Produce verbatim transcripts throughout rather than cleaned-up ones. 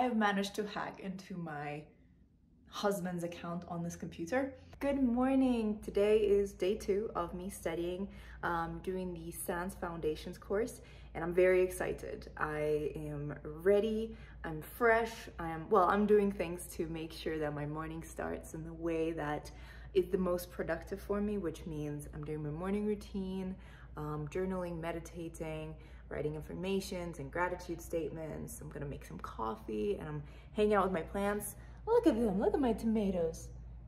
I have managed to hack into my husband's account on this computer. Good morning! Today is day two of me studying, um, doing the Sans Foundations course, and I'm very excited. I am ready, I'm fresh, I'm, well, I'm doing things to make sure that my morning starts in the way that is the most productive for me, which means I'm doing my morning routine, um, journaling, meditating, writing affirmations and gratitude statements. I'm gonna make some coffee and I'm hanging out with my plants. Look at them, look at my tomatoes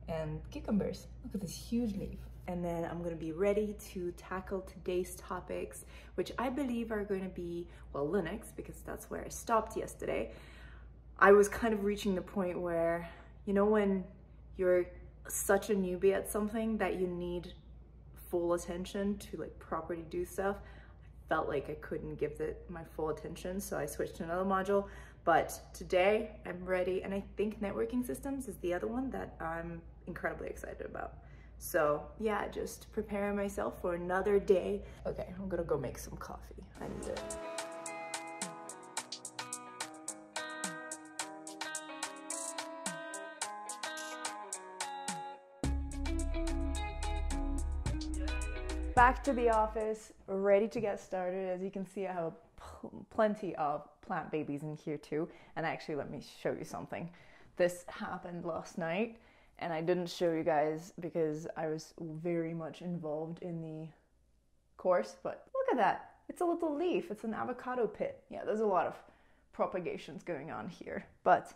and cucumbers. Look at this huge leaf. And then I'm gonna be ready to tackle today's topics, which I believe are gonna be, well, Linux, because that's where I stopped yesterday. I was kind of reaching the point where, you know, when you're such a newbie at something that you need full attention to like properly do stuff, I felt like I couldn't give it my full attention, so I switched to another module. But today I'm ready, and I think networking systems is the other one that I'm incredibly excited about. So yeah, just preparing myself for another day. Okay, I'm gonna go make some coffee. I need it. Back to the office, ready to get started. As you can see, I have pl- plenty of plant babies in here too. And actually, let me show you something. This happened last night, and I didn't show you guys because I was very much involved in the course, but look at that. It's a little leaf. It's an avocado pit. Yeah, there's a lot of propagations going on here, but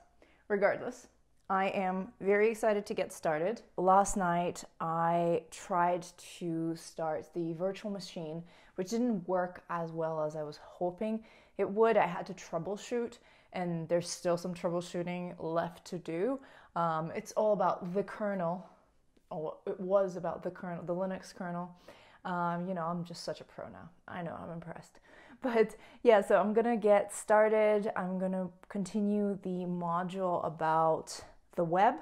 regardless, I am very excited to get started. Last night, I tried to start the virtual machine, which didn't work as well as I was hoping it would. I had to troubleshoot, and there's still some troubleshooting left to do. Um, it's all about the kernel. Oh, it was about the kernel, the Linux kernel. Um, you know, I'm just such a pro now. I know, I'm impressed. But yeah, so I'm gonna get started. I'm gonna continue the module about the web,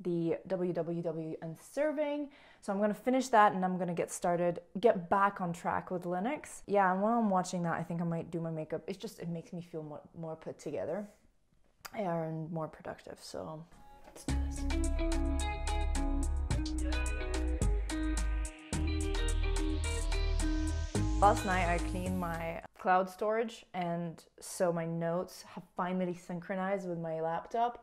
the W W W and serving. So I'm gonna finish that, and I'm gonna get started, get back on track with Linux. Yeah, and while I'm watching that, I think I might do my makeup. It's just, it makes me feel more, more put together and more productive, so let's do this. Last night I cleaned my cloud storage, and so my notes have finally synchronized with my laptop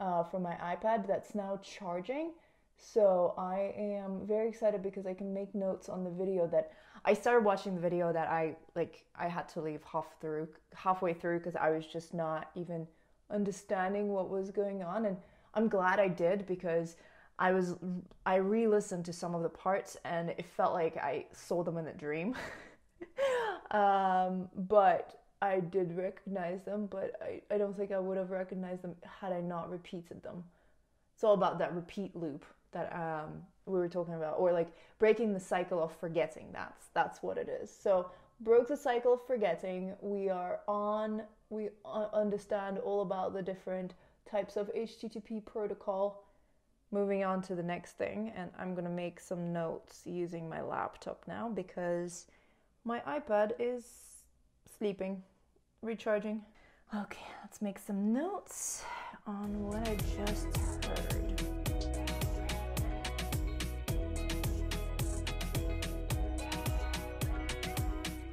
uh, from my iPad that's now charging. So I am very excited because I can make notes on the video that I started watching the video that I like I had to leave half through halfway through because I was just not even understanding what was going on, and I'm glad I did because I was I re-listened to some of the parts and it felt like I saw them in a dream. Um, but I did recognize them, but I, I don't think I would have recognized them had I not repeated them. It's all about that repeat loop that um, we were talking about, or like breaking the cycle of forgetting. That's, that's what it is. So broke the cycle of forgetting. We are on, we understand all about the different types of H T T P protocol. Moving on to the next thing, and I'm gonna make some notes using my laptop now because my iPad is sleeping, recharging. Okay, let's make some notes on what I just heard.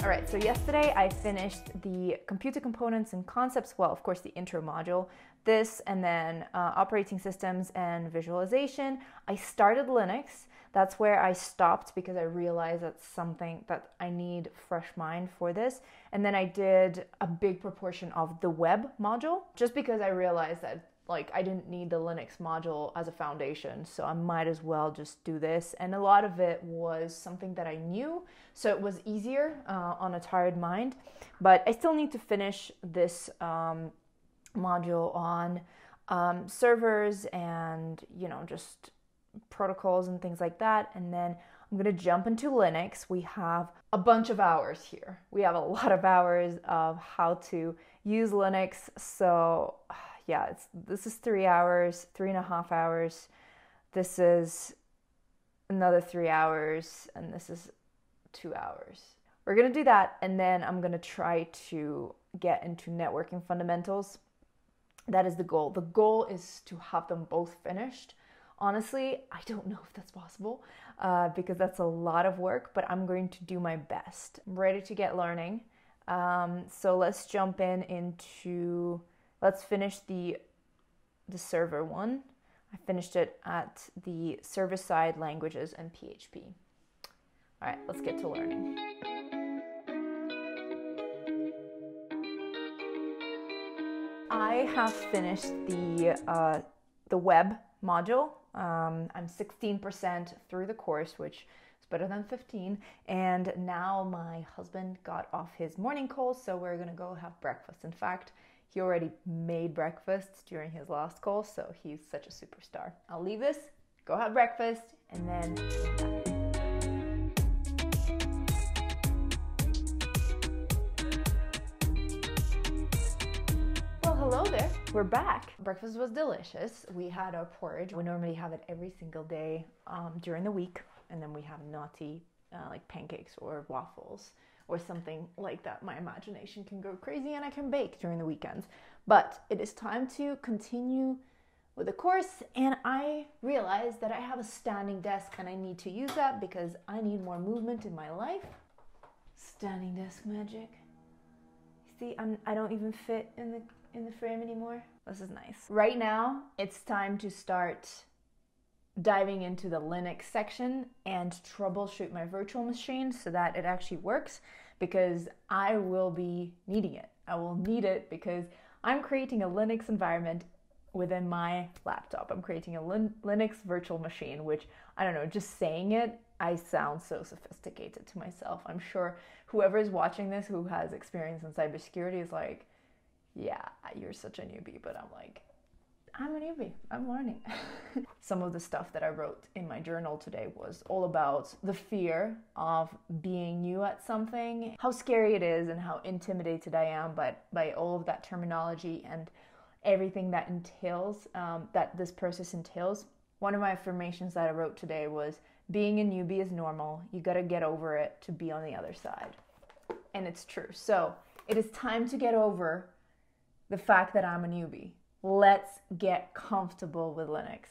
All right, so yesterday I finished the computer components and concepts, well, of course, the intro module. This, and then uh, operating systems and visualization. I started Linux. That's where I stopped because I realized that's something that I need fresh mind for this. And then I did a big proportion of the web module just because I realized that like I didn't need the Linux module as a foundation, so I might as well just do this. And a lot of it was something that I knew, so it was easier uh, on a tired mind. But I still need to finish this um, module on um, servers and, you know, just protocols and things like that. And then I'm going to jump into Linux. We have a bunch of hours here. We have a lot of hours of how to use Linux. So yeah, it's, this is three hours, three and a half hours. This is another three hours, and this is two hours. We're going to do that. And then I'm going to try to get into networking fundamentals. That is the goal. The goal is to have them both finished. Honestly, I don't know if that's possible uh, because that's a lot of work, but I'm going to do my best. I'm ready to get learning. Um, so let's jump in into, let's finish the, the server one. I finished it at the server-side languages and P H P. All right, let's get to learning. I have finished the, uh, the web module. Um, I'm sixteen percent through the course, which is better than fifteen. And now my husband got off his morning call, so we're gonna go have breakfast. In fact, he already made breakfast during his last call, so he's such a superstar. I'll leave this, go have breakfast, and then... Hello there, we're back. Breakfast was delicious. We had our porridge. We normally have it every single day um, during the week. And then we have naughty, uh, like pancakes or waffles or something like that. My imagination can go crazy and I can bake during the weekends. But it is time to continue with the course. And I realized that I have a standing desk and I need to use that because I need more movement in my life. Standing desk magic. See, I'm, I don't even fit in the in the frame anymore. This is nice. Right now, it's time to start diving into the Linux section and troubleshoot my virtual machine so that it actually works, because I will be needing it. I will need it because I'm creating a Linux environment within my laptop. I'm creating a Lin- Linux virtual machine, which, I don't know, just saying it, I sound so sophisticated to myself. I'm sure whoever is watching this who has experience in cybersecurity is like, yeah, you're such a newbie, but I'm like, I'm a newbie, I'm learning. Some of the stuff that I wrote in my journal today was all about the fear of being new at something, how scary it is and how intimidated I am by, by all of that terminology and everything that entails, um, that this process entails. One of my affirmations that I wrote today was, being a newbie is normal, you gotta get over it to be on the other side. And it's true. So it is time to get over the fact that I'm a newbie. Let's get comfortable with Linux.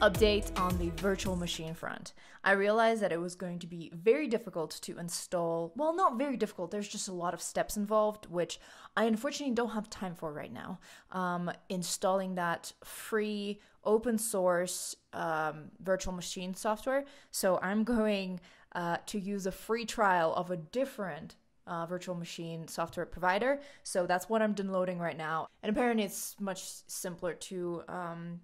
Update on the virtual machine front. I realized that it was going to be very difficult to install, well, not very difficult, there's just a lot of steps involved, which I unfortunately don't have time for right now. Um, installing that free open source um, virtual machine software. So I'm going uh, to use a free trial of a different Uh, virtual machine software provider. So that's what I'm downloading right now. And apparently it's much simpler to um,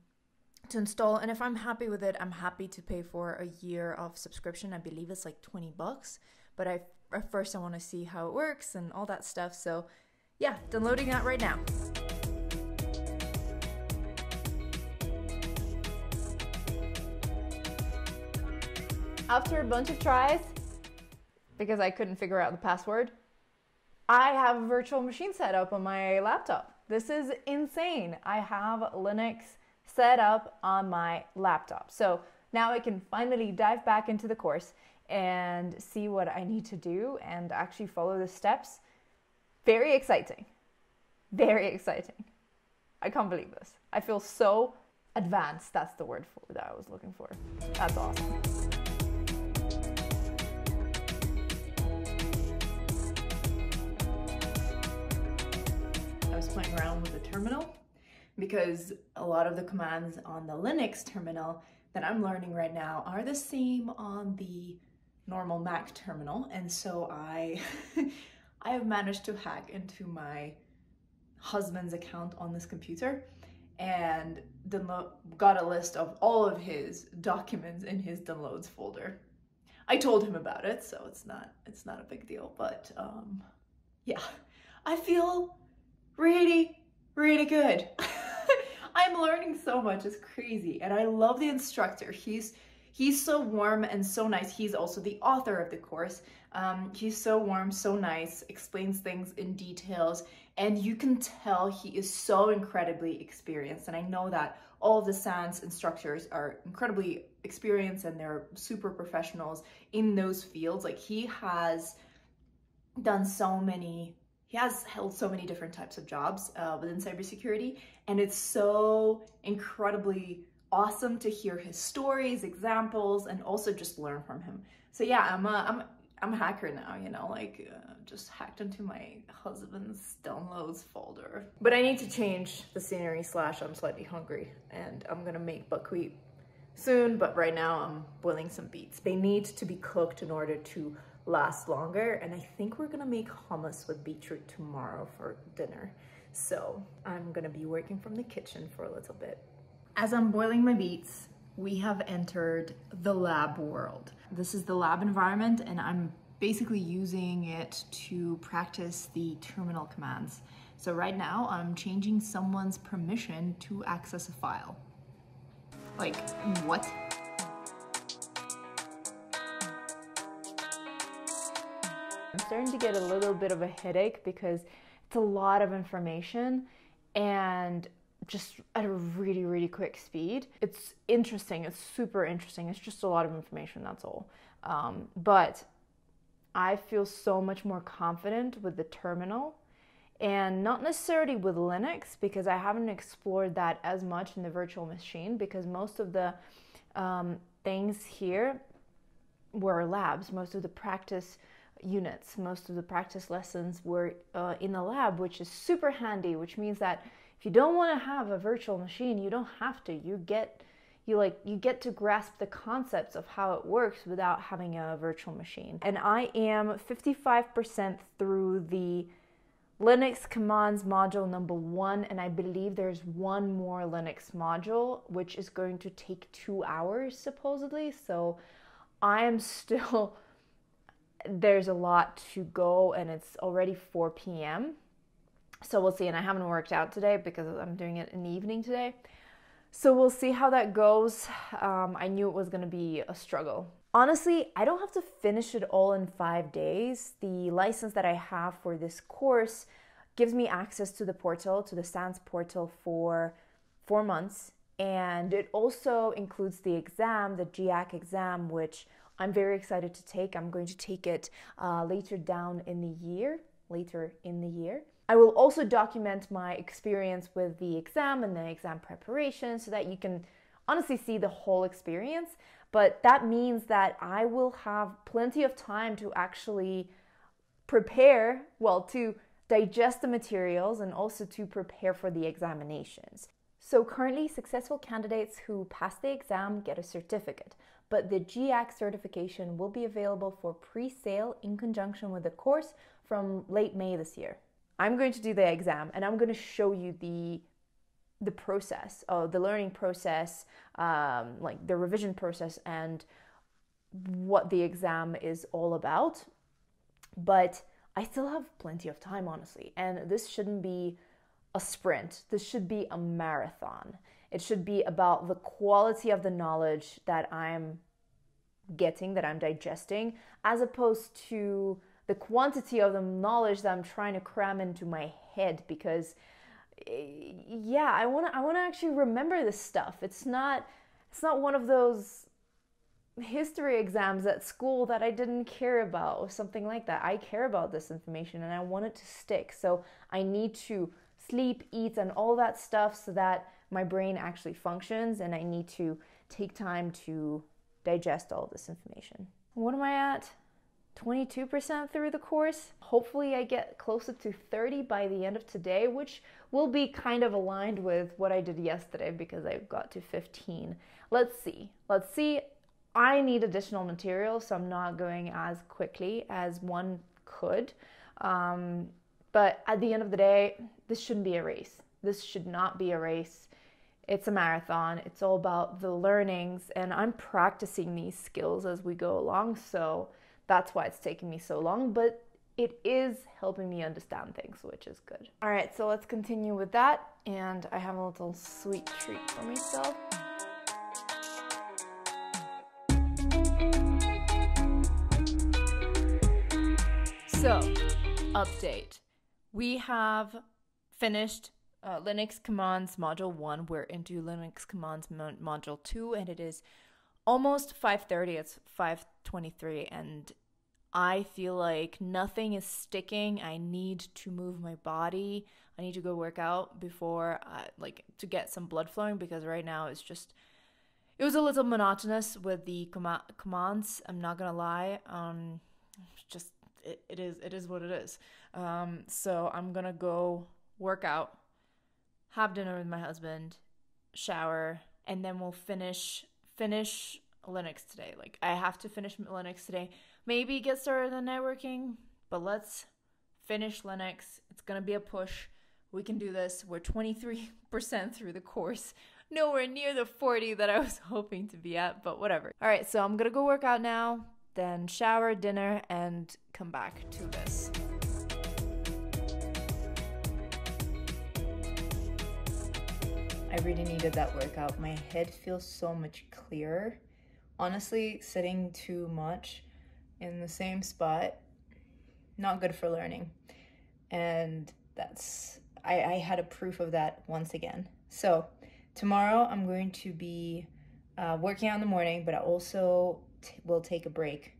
to install. And if I'm happy with it, I'm happy to pay for a year of subscription. I believe it's like twenty bucks. But I, at first I want to see how it works and all that stuff. So yeah, downloading that right now. After a bunch of tries, because I couldn't figure out the password, I have a virtual machine set up on my laptop. This is insane. I have Linux set up on my laptop. So now I can finally dive back into the course and see what I need to do and actually follow the steps. Very exciting. Very exciting. I can't believe this. I feel so advanced. That's the word for, that I was looking for. That's awesome. Playing around with the terminal, because a lot of the commands on the Linux terminal that I'm learning right now are the same on the normal Mac terminal, and so I I have managed to hack into my husband's account on this computer and got a list of all of his documents in his downloads folder. I told him about it, so it's not it's not a big deal, but um, yeah, I feel really, really good. I'm learning so much, it's crazy. And I love the instructor. He's He's so warm and so nice. He's also the author of the course. Um, he's so warm, so nice, explains things in details, and you can tell he is so incredibly experienced. And I know that all of the Sans instructors are incredibly experienced and they're super professionals in those fields. Like, he has done so many, he has held so many different types of jobs uh, within cybersecurity, and it's so incredibly awesome to hear his stories, examples, and also just learn from him. So yeah, I'm a, I'm, I'm a hacker now, you know, like uh, just hacked into my husband's downloads folder. But I need to change the scenery slash I'm slightly hungry, and I'm gonna make buckwheat soon, but right now I'm boiling some beets. They need to be cooked in order to last longer, and I think we're gonna make hummus with beetroot tomorrow for dinner. So I'm gonna be working from the kitchen for a little bit. As I'm boiling my beets, we have entered the lab world. This is the lab environment, and I'm basically using it to practice the terminal commands. So right now I'm changing someone's permission to access a file. Like, what? I'm starting to get a little bit of a headache because it's a lot of information and just at a really, really quick speed. It's interesting, it's super interesting. It's just a lot of information, that's all. Um, but I feel so much more confident with the terminal, and not necessarily with Linux, because I haven't explored that as much in the virtual machine, because most of the um, things here were labs, most of the practice units, most of the practice lessons were uh, in the lab, which is super handy, which means that if you don't want to have a virtual machine, you don't have to. You get you like you get to grasp the concepts of how it works without having a virtual machine. And I am fifty-five percent through the Linux commands module number one, and I believe there's one more Linux module, which is going to take two hours supposedly. So I am still there's a lot to go, and it's already four P M So we'll see, and I haven't worked out today because I'm doing it in the evening today. So we'll see how that goes. Um, I knew it was gonna be a struggle. Honestly, I don't have to finish it all in five days. The license that I have for this course gives me access to the portal, to the Sans portal for four months. And it also includes the exam, the G I A C exam, which I'm very excited to take. I'm going to take it uh, later down in the year, later in the year. I will also document my experience with the exam and the exam preparation so that you can honestly see the whole experience. But that means that I will have plenty of time to actually prepare, well, to digest the materials and also to prepare for the examinations. So currently, successful candidates who pass the exam get a certificate, but the G I A C certification will be available for pre-sale in conjunction with the course from late May this year. I'm going to do the exam, and I'm going to show you the the process, oh, the learning process, um, like the revision process, and what the exam is all about. But I still have plenty of time, honestly, and this shouldn't be a sprint. This should be a marathon. It should be about the quality of the knowledge that I'm getting, that I'm digesting, as opposed to the quantity of the knowledge that I'm trying to cram into my head, because yeah, I want to I want to actually remember this stuff. It's not it's not one of those history exams at school that I didn't care about or something like that. I care about this information, and I want it to stick. So I need to sleep, eat, and all that stuff so that my brain actually functions, and I need to take time to digest all this information. What am I at? twenty-two percent through the course. Hopefully I get closer to thirty by the end of today, which will be kind of aligned with what I did yesterday because I got to fifteen. Let's see, let's see. I need additional material, so I'm not going as quickly as one could. Um, but at the end of the day, this shouldn't be a race. This should not be a race. It's a marathon. It's all about the learnings, and I'm practicing these skills as we go along. So that's why it's taking me so long, but it is helping me understand things, which is good. All right, so let's continue with that. And I have a little sweet treat for myself. So, update. We have finished uh, Linux Commands Module one. We're into Linux Commands mo Module two, and it is almost five thirty. It's five twenty-three, and I feel like nothing is sticking. I need to move my body. I need to go work out before, I, like, to get some blood flowing, because right now it's just, it was a little monotonous with the com commands. I'm not gonna lie. Um, just it, it is. It is what it is. Um, so I'm gonna go work out, have dinner with my husband, shower, and then we'll finish finish Linux today. Like, I have to finish Linux today. Maybe get started on networking, but let's finish Linux. It's going to be a push. We can do this. We're twenty-three percent through the course. Nowhere near the forty that I was hoping to be at, but whatever. All right, so I'm going to go work out now, then shower, dinner, and come back to this. I really needed that workout. My head feels so much clearer. Honestly, sitting too much in the same spot, not good for learning. And that's, I, I had a proof of that once again. So tomorrow I'm going to be uh, working out in the morning, but I also t will take a break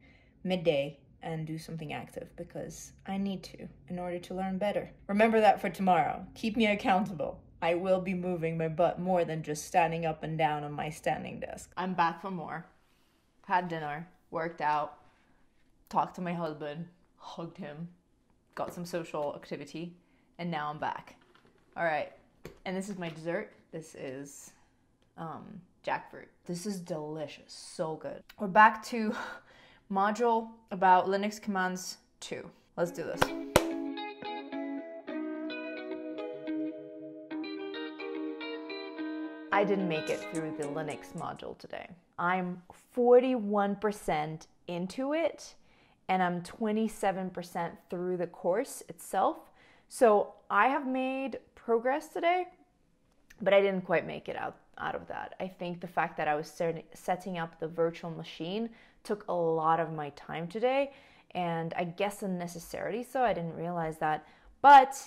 midday and do something active, because I need to in order to learn better. Remember that for tomorrow. Keep me accountable. I will be moving my butt more than just standing up and down on my standing desk. I'm back for more. Had dinner, worked out, talked to my husband, hugged him, got some social activity, and now I'm back. All right, and this is my dessert. This is um, jackfruit. This is delicious, so good. We're back to module about Linux commands two. Let's do this. I didn't make it through the Linux module today. I'm forty-one percent into it, and I'm twenty-seven percent through the course itself. So I have made progress today, but I didn't quite make it out, out of that. I think the fact that I was setting up the virtual machine took a lot of my time today, and I guess unnecessarily so. I didn't realize that, but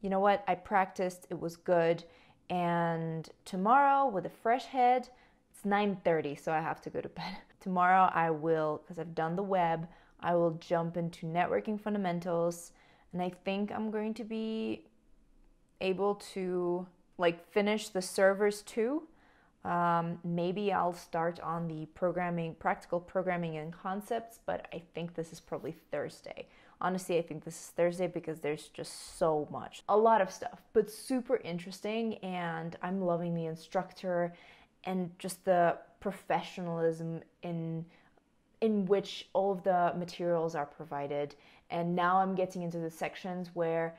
you know what? I practiced, it was good. And tomorrow with a fresh head, it's nine thirty, so I have to go to bed. Tomorrow I will, because I've done the web, I will jump into networking fundamentals, and I think I'm going to be able to like finish the servers too. Um, maybe I'll start on the programming, practical programming and concepts, but I think this is probably Thursday. Honestly, I think this is Thursday, because there's just so much, a lot of stuff, but super interesting. And I'm loving the instructor and just the professionalism in in which all of the materials are provided. And now I'm getting into the sections where,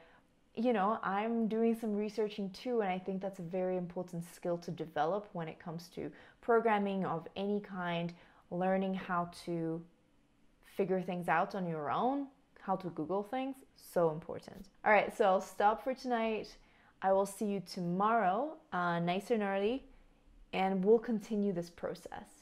you know, I'm doing some researching too, and I think that's a very important skill to develop when it comes to programming of any kind, learning how to figure things out on your own, how to Google things, so important. All right, so I'll stop for tonight. I will see you tomorrow, uh, nice and early, and we'll continue this process.